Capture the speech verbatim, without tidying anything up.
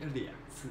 要两次。